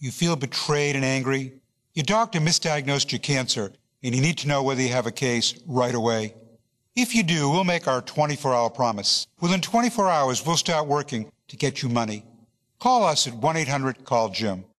you feel betrayed and angry, your doctor misdiagnosed your cancer, and you need to know whether you have a case right away. If you do, we'll make our 24-hour promise. Within 24 hours, we'll start working to get you money. Call us at 1-800-CALL-JIM.